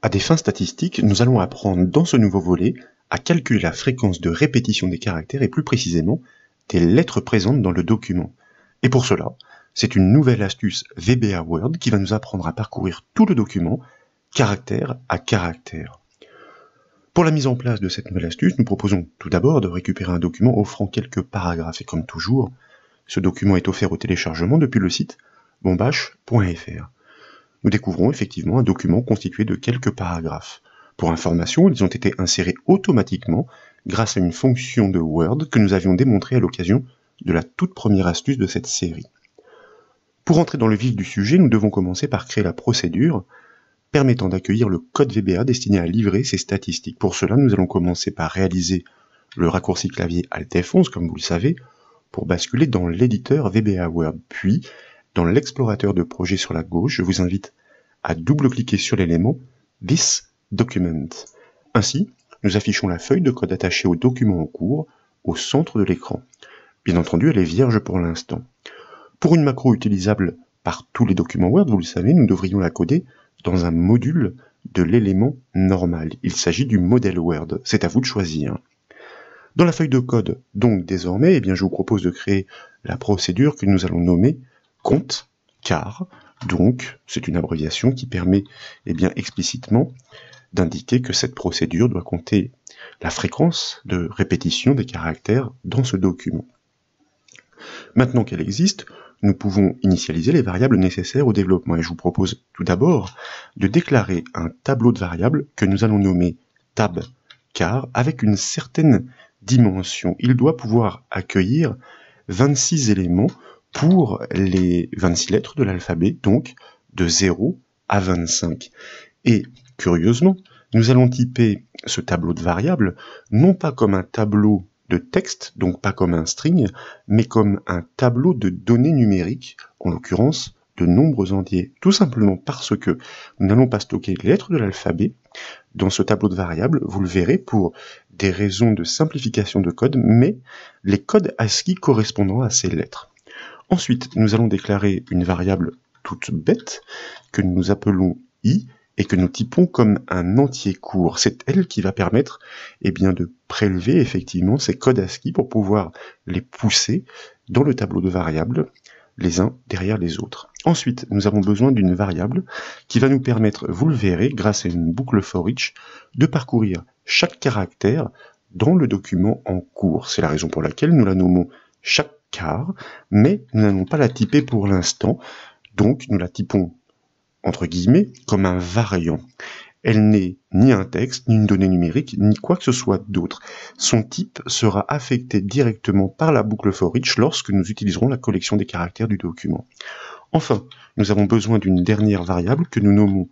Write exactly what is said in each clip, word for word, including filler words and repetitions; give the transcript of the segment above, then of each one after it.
À des fins statistiques, nous allons apprendre dans ce nouveau volet à calculer la fréquence de répétition des caractères et plus précisément des lettres présentes dans le document. Et pour cela, c'est une nouvelle astuce V B A Word qui va nous apprendre à parcourir tout le document, caractère à caractère. Pour la mise en place de cette nouvelle astuce, nous proposons tout d'abord de récupérer un document offrant quelques paragraphes. Et comme toujours, ce document est offert au téléchargement depuis le site bonbache point F R. Nous découvrons effectivement un document constitué de quelques paragraphes. Pour information, ils ont été insérés automatiquement grâce à une fonction de Word que nous avions démontrée à l'occasion de la toute première astuce de cette série. Pour entrer dans le vif du sujet, nous devons commencer par créer la procédure permettant d'accueillir le code V B A destiné à livrer ces statistiques. Pour cela, nous allons commencer par réaliser le raccourci clavier Alt F onze, comme vous le savez, pour basculer dans l'éditeur V B A Word, puis dans l'explorateur de projet sur la gauche, je vous invite à double-cliquer sur l'élément This Document. Ainsi, nous affichons la feuille de code attachée au document en cours au centre de l'écran. Bien entendu, elle est vierge pour l'instant. Pour une macro utilisable par tous les documents Word, vous le savez, nous devrions la coder dans un module de l'élément normal. Il s'agit du modèle Word, c'est à vous de choisir. Dans la feuille de code, donc désormais, eh bien, je vous propose de créer la procédure que nous allons nommer compte, car, donc, c'est une abréviation qui permet eh bien, explicitement d'indiquer que cette procédure doit compter la fréquence de répétition des caractères dans ce document. Maintenant qu'elle existe, nous pouvons initialiser les variables nécessaires au développement. Et je vous propose tout d'abord de déclarer un tableau de variables que nous allons nommer tab, car, avec une certaine dimension, il doit pouvoir accueillir vingt-six éléments pour les vingt-six lettres de l'alphabet, donc de zéro à vingt-cinq. Et curieusement, nous allons typer ce tableau de variables, non pas comme un tableau de texte, donc pas comme un string, mais comme un tableau de données numériques, en l'occurrence de nombres entiers, tout simplement parce que nous n'allons pas stocker les lettres de l'alphabet dans ce tableau de variables, vous le verrez, pour des raisons de simplification de code, mais les codes ASCII correspondant à ces lettres. Ensuite, nous allons déclarer une variable toute bête que nous appelons i et que nous typons comme un entier court. C'est elle qui va permettre eh bien, de prélever effectivement ces codes ASCII pour pouvoir les pousser dans le tableau de variables les uns derrière les autres. Ensuite, nous avons besoin d'une variable qui va nous permettre, vous le verrez, grâce à une boucle for each, de parcourir chaque caractère dans le document en cours. C'est la raison pour laquelle nous la nommons chaque car, mais nous n'allons pas la typer pour l'instant, donc nous la typons, entre guillemets, comme un variant. Elle n'est ni un texte, ni une donnée numérique, ni quoi que ce soit d'autre. Son type sera affecté directement par la boucle for each lorsque nous utiliserons la collection des caractères du document. Enfin, nous avons besoin d'une dernière variable que nous nommons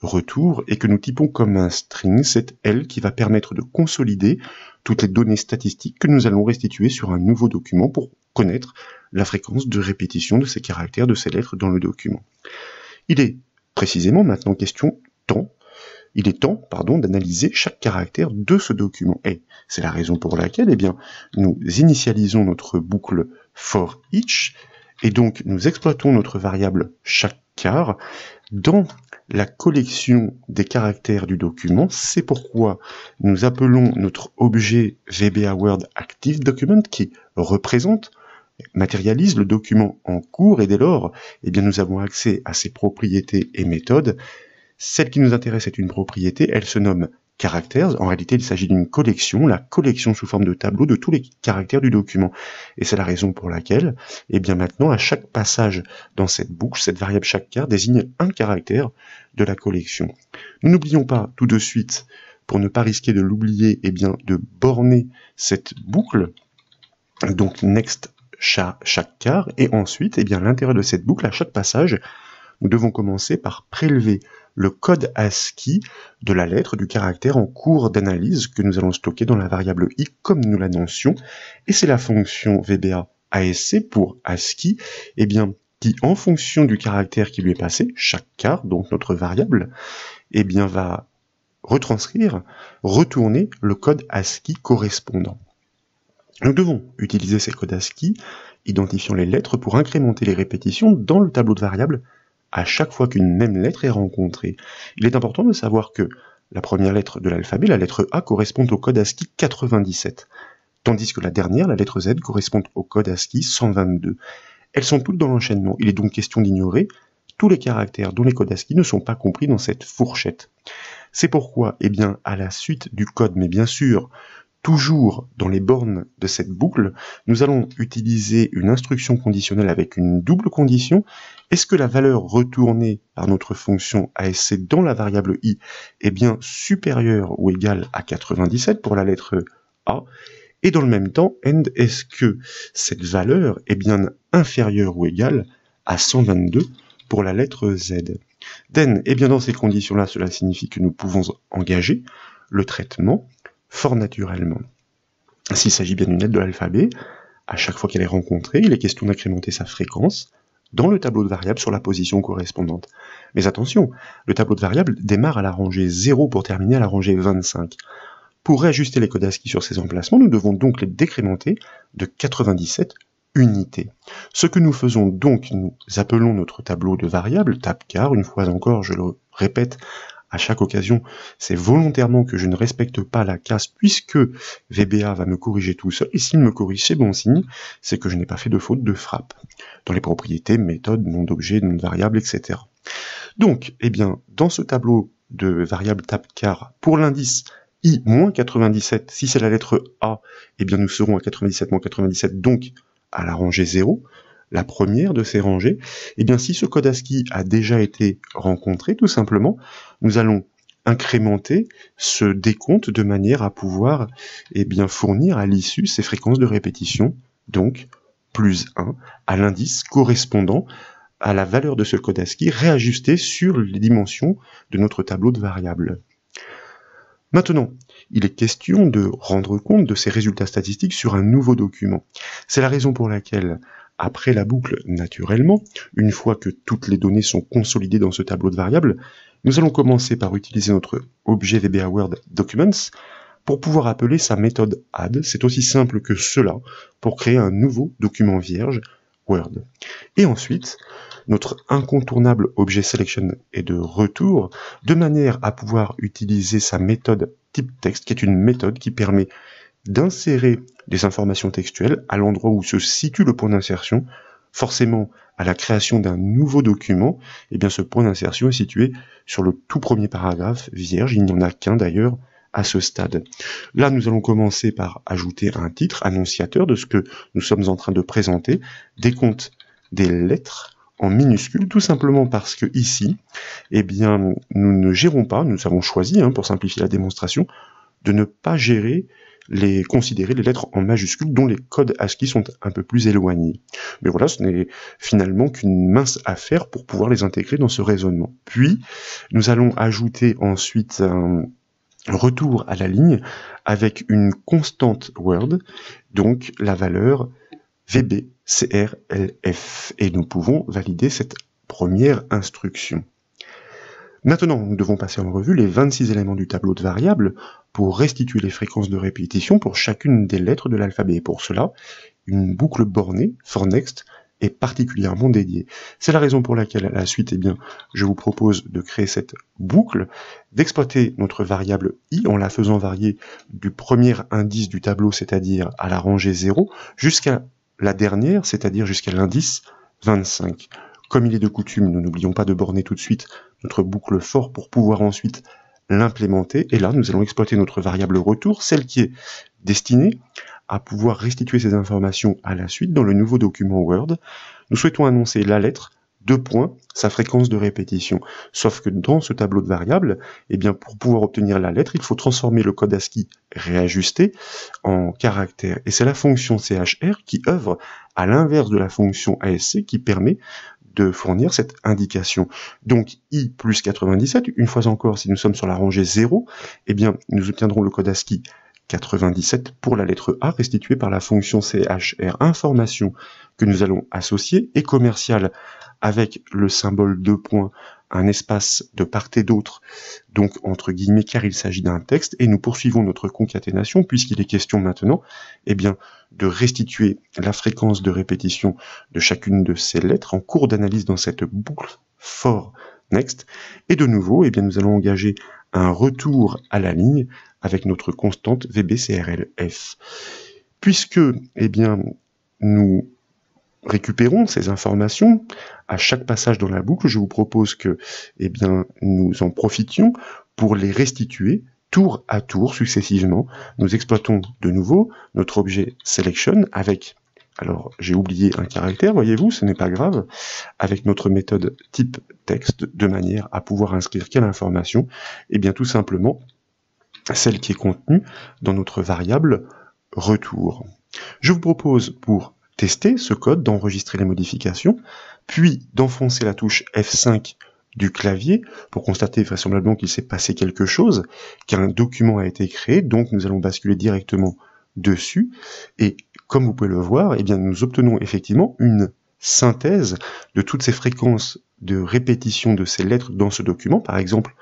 retour et que nous typons comme un string. C'est elle qui va permettre de consolider toutes les données statistiques que nous allons restituer sur un nouveau document pour connaître la fréquence de répétition de ces caractères, de ces lettres dans le document. Il est précisément maintenant question temps. Il est temps, pardon, d'analyser chaque caractère de ce document. Et c'est la raison pour laquelle, eh bien, nous initialisons notre boucle for each et donc nous exploitons notre variable chaque car dans la collection des caractères du document. C'est pourquoi nous appelons notre objet V B A Word Active Document qui représente, matérialise le document en cours et dès lors, eh bien, nous avons accès à ses propriétés et méthodes. Celle qui nous intéresse est une propriété, elle se nomme caractères. En réalité, il s'agit d'une collection, la collection sous forme de tableau de tous les caractères du document. Et c'est la raison pour laquelle, eh bien maintenant, à chaque passage dans cette boucle, cette variable chaque car désigne un caractère de la collection. Nous n'oublions pas tout de suite, pour ne pas risquer de l'oublier, eh bien de borner cette boucle. Donc next chaque car. Et ensuite, eh bien à l'intérieur de cette boucle, à chaque passage, nous devons commencer par prélever le code ASCII de la lettre du caractère en cours d'analyse que nous allons stocker dans la variable i comme nous l'annoncions. Et c'est la fonction V B A A S C pour ASCII, eh bien, qui en fonction du caractère qui lui est passé, chaque car, donc notre variable, eh bien, va retranscrire, retourner le code ASCII correspondant. Nous devons utiliser ces codes ASCII, identifiant les lettres pour incrémenter les répétitions dans le tableau de variables à chaque fois qu'une même lettre est rencontrée. Il est important de savoir que la première lettre de l'alphabet, la lettre A, correspond au code ASCII quatre-vingt-dix-sept, tandis que la dernière, la lettre Z, correspond au code ASCII cent vingt-deux. Elles sont toutes dans l'enchaînement, il est donc question d'ignorer tous les caractères dont les codes ASCII ne sont pas compris dans cette fourchette. C'est pourquoi, eh bien, à la suite du code, mais bien sûr, toujours dans les bornes de cette boucle, nous allons utiliser une instruction conditionnelle avec une double condition. Est-ce que la valeur retournée par notre fonction ASC dans la variable i est bien supérieure ou égale à quatre-vingt-dix-sept pour la lettre A? Et dans le même temps, end, est-ce que cette valeur est bien inférieure ou égale à cent vingt-deux pour la lettre Z? Then, et bien dans ces conditions-là, cela signifie que nous pouvons engager le traitement fort naturellement. S'il s'agit bien d'une lettre de l'alphabet, à chaque fois qu'elle est rencontrée, il est question d'incrémenter sa fréquence dans le tableau de variables sur la position correspondante. Mais attention, le tableau de variables démarre à la rangée zéro pour terminer à la rangée vingt-cinq. Pour réajuster les codes ASCII sur ces emplacements, nous devons donc les décrémenter de quatre-vingt-dix-sept unités. Ce que nous faisons donc, nous appelons notre tableau de variables, tab car, une fois encore, je le répète, à chaque occasion, c'est volontairement que je ne respecte pas la case puisque V B A va me corriger tout seul. Et s'il me corrige, c'est bon signe, c'est que je n'ai pas fait de faute de frappe dans les propriétés, méthodes, nom d'objet, nom de variable, et cetera. Donc, eh bien, dans ce tableau de variables tab car, pour l'indice i moins quatre-vingt-dix-sept, si c'est la lettre A, eh bien, nous serons à quatre-vingt-dix-sept moins quatre-vingt-dix-sept, donc à la rangée zéro. La première de ces rangées, et eh bien si ce code ASCII a déjà été rencontré, tout simplement, nous allons incrémenter ce décompte de manière à pouvoir eh bien, fournir à l'issue ces fréquences de répétition, donc plus un, à l'indice correspondant à la valeur de ce code ASCII réajusté sur les dimensions de notre tableau de variables. Maintenant, il est question de rendre compte de ces résultats statistiques sur un nouveau document. C'est la raison pour laquelle, après la boucle, naturellement, une fois que toutes les données sont consolidées dans ce tableau de variables, nous allons commencer par utiliser notre objet V B A Word Documents pour pouvoir appeler sa méthode add. C'est aussi simple que cela pour créer un nouveau document vierge Word. Et ensuite, notre incontournable objet Selection est de retour de manière à pouvoir utiliser sa méthode type texte, qui est une méthode qui permet d'insérer des informations textuelles à l'endroit où se situe le point d'insertion. Forcément, à la création d'un nouveau document, eh bien, ce point d'insertion est situé sur le tout premier paragraphe vierge. Il n'y en a qu'un d'ailleurs à ce stade. Là, nous allons commencer par ajouter un titre annonciateur de ce que nous sommes en train de présenter, des comptes des lettres en minuscules, tout simplement parce que ici, eh bien, nous ne gérons pas, nous avons choisi, hein, pour simplifier la démonstration, de ne pas gérer les considérer les lettres en majuscules dont les codes ASCII sont un peu plus éloignés. Mais voilà, ce n'est finalement qu'une mince affaire pour pouvoir les intégrer dans ce raisonnement. Puis, nous allons ajouter ensuite un retour à la ligne avec une constante Word, donc la valeur V B C R L F. Et nous pouvons valider cette première instruction. Maintenant, nous devons passer en revue les vingt-six éléments du tableau de variables pour restituer les fréquences de répétition pour chacune des lettres de l'alphabet. Et pour cela, une boucle bornée, for next, est particulièrement dédiée. C'est la raison pour laquelle, à la suite, eh bien, je vous propose de créer cette boucle, d'exploiter notre variable i en la faisant varier du premier indice du tableau, c'est-à-dire à la rangée zéro, jusqu'à la dernière, c'est-à-dire jusqu'à l'indice vingt-cinq. Comme il est de coutume, nous n'oublions pas de borner tout de suite notre boucle for pour pouvoir ensuite l'implémenter. Et là, nous allons exploiter notre variable retour, celle qui est destinée à pouvoir restituer ces informations à la suite dans le nouveau document Word. Nous souhaitons annoncer la lettre, deux points, sa fréquence de répétition. Sauf que dans ce tableau de variables, eh bien, pour pouvoir obtenir la lettre, il faut transformer le code ASCII réajusté en caractère. Et c'est la fonction C H R qui œuvre à l'inverse de la fonction A S C qui permet de fournir cette indication. Donc i plus quatre-vingt-dix-sept, une fois encore, si nous sommes sur la rangée zéro, eh bien nous obtiendrons le code ASCII quatre-vingt-dix-sept pour la lettre A restituée par la fonction C H R. Information que nous allons associer et commerciale avec le symbole de points, un espace de part et d'autre, donc entre guillemets, car il s'agit d'un texte, et nous poursuivons notre concaténation, puisqu'il est question maintenant eh bien, de restituer la fréquence de répétition de chacune de ces lettres en cours d'analyse dans cette boucle for next. Et de nouveau, eh bien, nous allons engager un retour à la ligne avec notre constante V B C R L F. Puisque eh bien, nous récupérons ces informations à chaque passage dans la boucle, je vous propose que eh bien, nous en profitions pour les restituer tour à tour successivement. Nous exploitons de nouveau notre objet selection avec, alors j'ai oublié un caractère, voyez-vous, ce n'est pas grave, avec notre méthode type texte, de manière à pouvoir inscrire quelle information? Eh bien tout simplement celle qui est contenue dans notre variable retour. Je vous propose pour tester ce code d'enregistrer les modifications, puis d'enfoncer la touche F cinq du clavier pour constater vraisemblablement qu'il s'est passé quelque chose, qu'un document a été créé, donc nous allons basculer directement dessus, et comme vous pouvez le voir, eh bien, nous obtenons effectivement une synthèse de toutes ces fréquences de répétition de ces lettres dans ce document, par exemple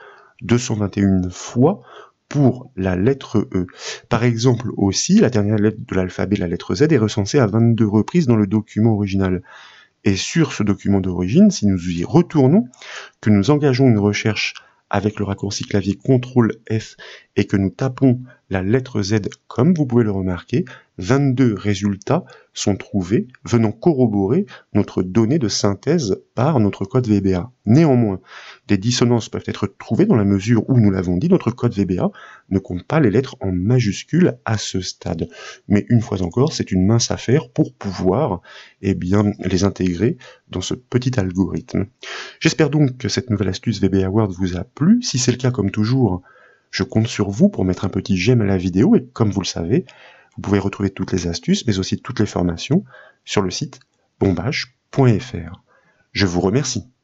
deux cent vingt et une fois pour la lettre E. Par exemple aussi, la dernière lettre de l'alphabet, la lettre Z, est recensée à vingt-deux reprises dans le document original. Et sur ce document d'origine, si nous y retournons, que nous engageons une recherche avec le raccourci clavier contrôle F et que nous tapons la lettre Z, comme vous pouvez le remarquer, vingt-deux résultats sont trouvés, venant corroborer notre donnée de synthèse par notre code V B A. Néanmoins, des dissonances peuvent être trouvées dans la mesure où, nous l'avons dit, notre code V B A ne compte pas les lettres en majuscules à ce stade. Mais une fois encore, c'est une mince affaire pour pouvoir eh bien, les intégrer dans ce petit algorithme. J'espère donc que cette nouvelle astuce V B A Word vous a plu. Si c'est le cas, comme toujours, je compte sur vous pour mettre un petit j'aime à la vidéo, et comme vous le savez, vous pouvez retrouver toutes les astuces, mais aussi toutes les formations sur le site bonbache point F R. Je vous remercie.